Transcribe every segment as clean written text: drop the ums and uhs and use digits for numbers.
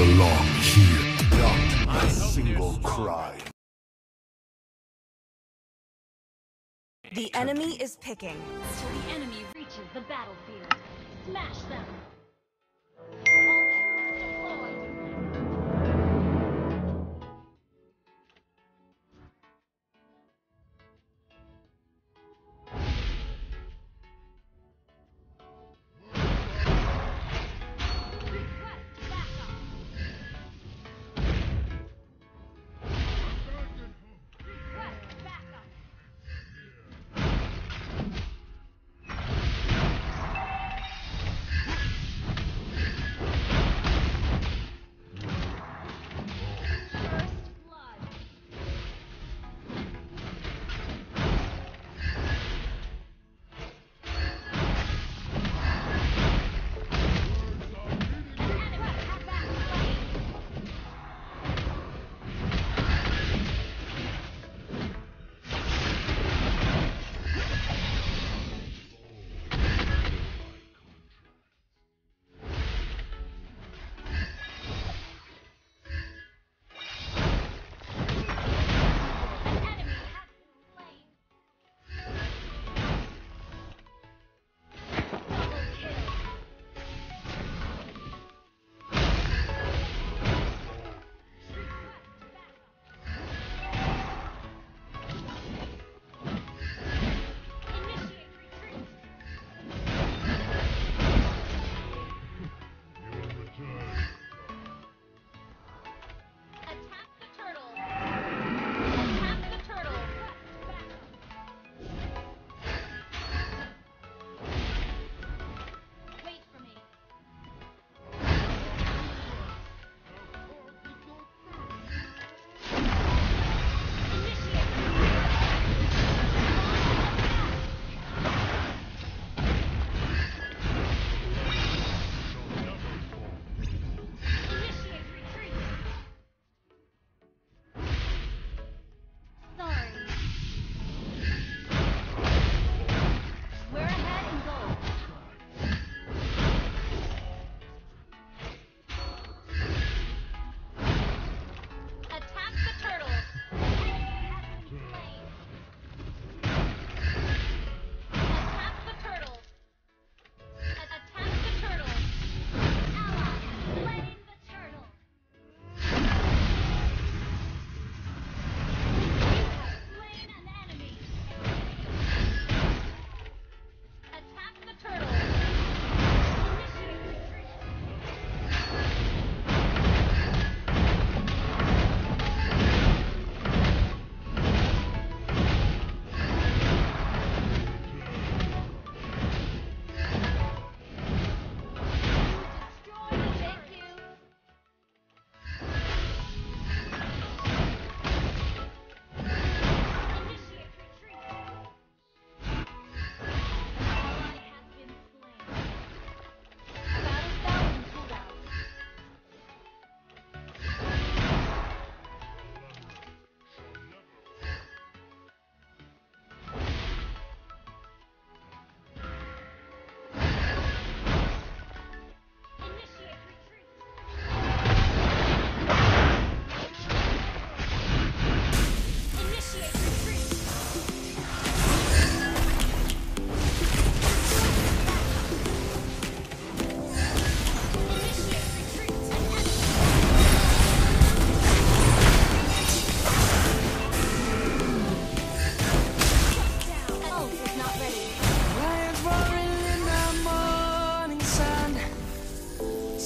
belong here. Not a single cry. The enemy is picking. So the enemy reaches the battlefield. Smash them.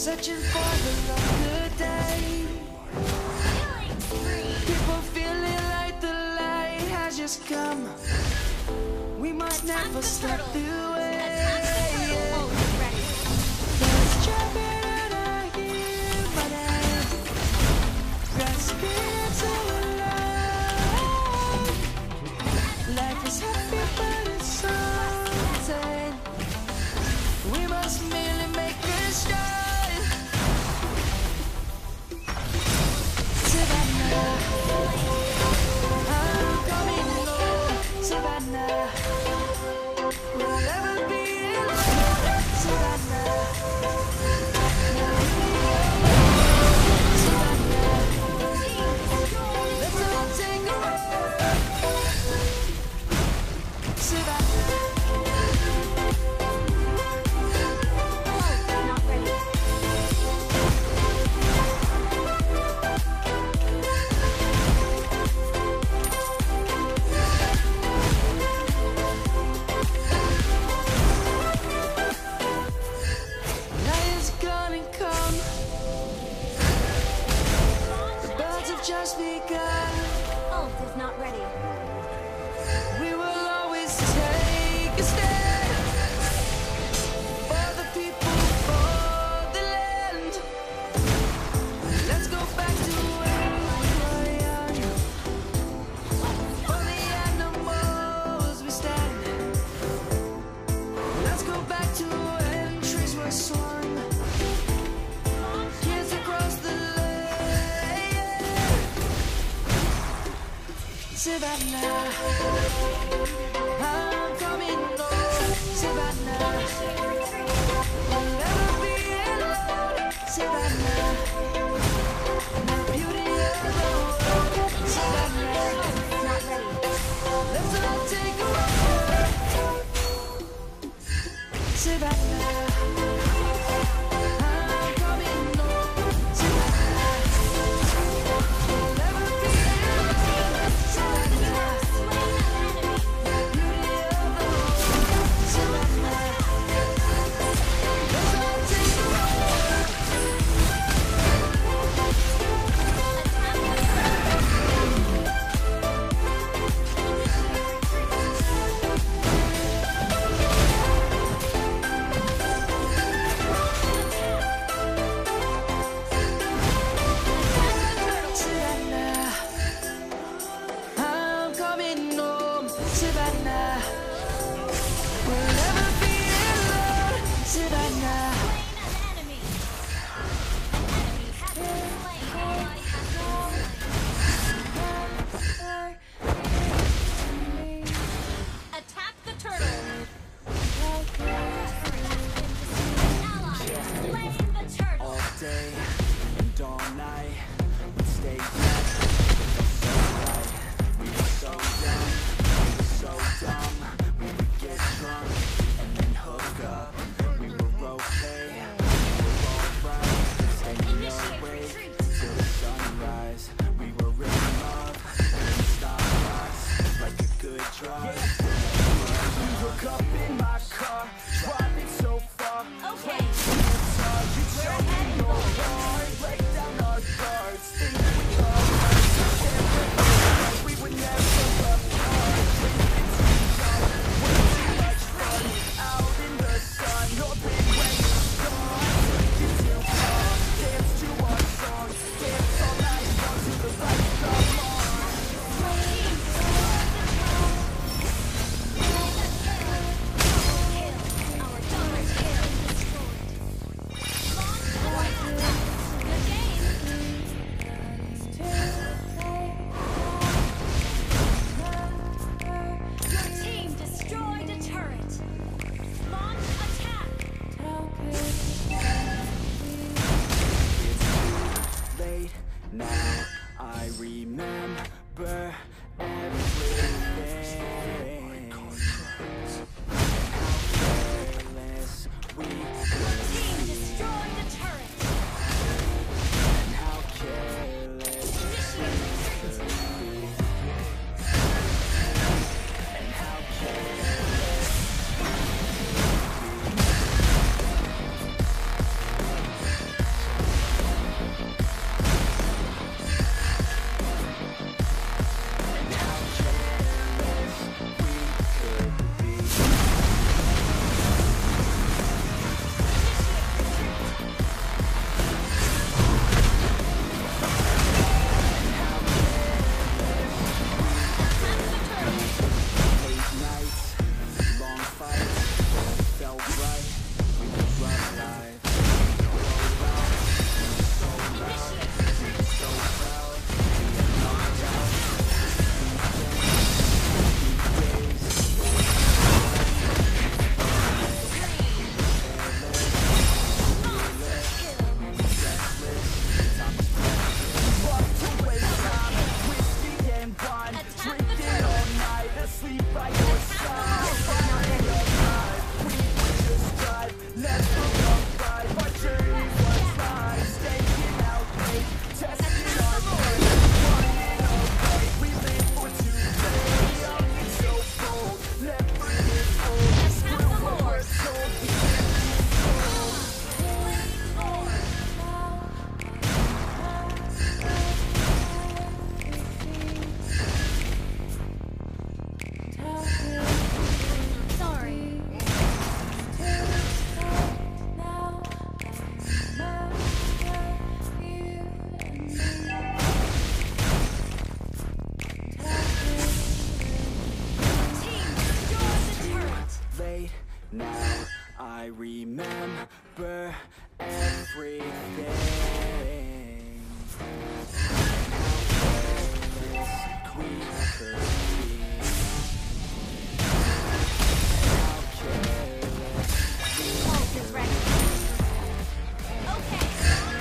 Searching for the love of the day. Feeling free. People feeling like the light has just come. We might never stop the way. There's trouble out here, but I'm grasping to love. Life is happy, but it's so sad. We must merely make a start. I'm coming home, Savannah. We'll never be alone. just begun. Ult is not ready. We will always take a stand. For the people, for the land. Let's go back to where we are. For the animals we stand. Let's go back to when trees were swung. Savannah, I'm coming home. Savannah, I'll never be alone. Savannah, the beauty of the world. Savannah, let's all take a walk. Savannah. Savannah, we'll never be alone. Savannah, an enemy has been slain. Attack the turtle. Ally slain the turtle. All day and all night, we stay down. We were so down. So dumb, we would get drunk and then hook up. We were okay, we were alright. Staying awake till the sunrise. We were in love, and it stopped us like a good drug. We woke up in my car, driving so far. Okay, you tell me your heart, break down our guards. Think we are right, we would never love. Remember everything. How careless we were. Team destroyed the turret. And how careless we were. And how careless we were. everything. This queen could be. How careless. Pulse is ready. Okay. How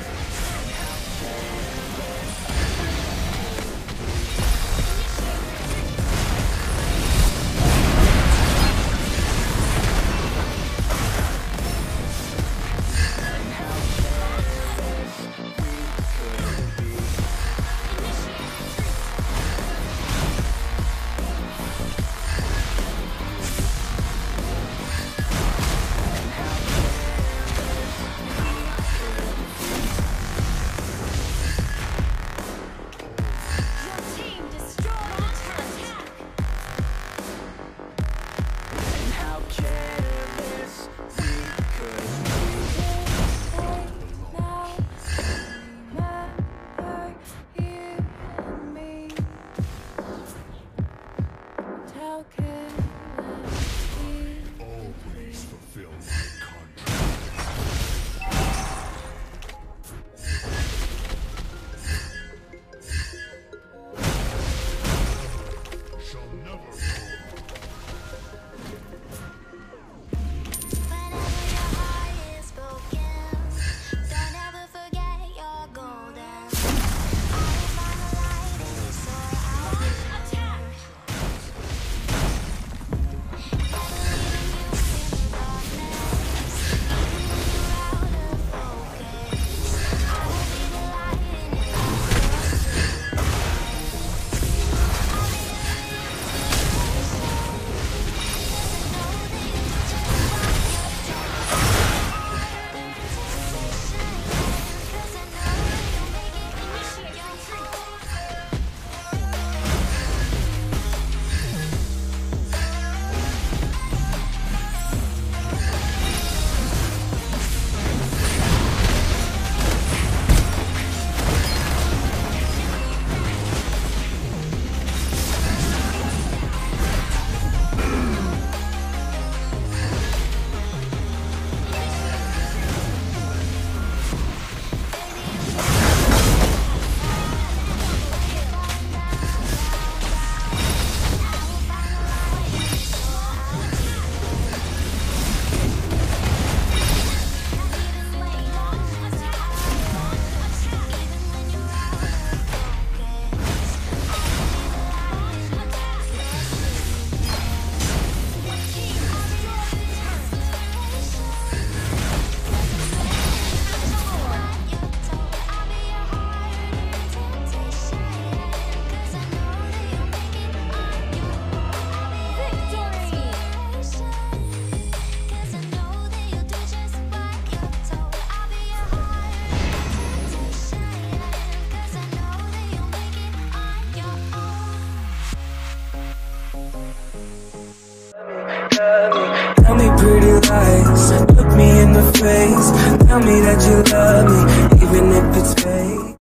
Tell me pretty lies, look me in the face. Tell me that you love me.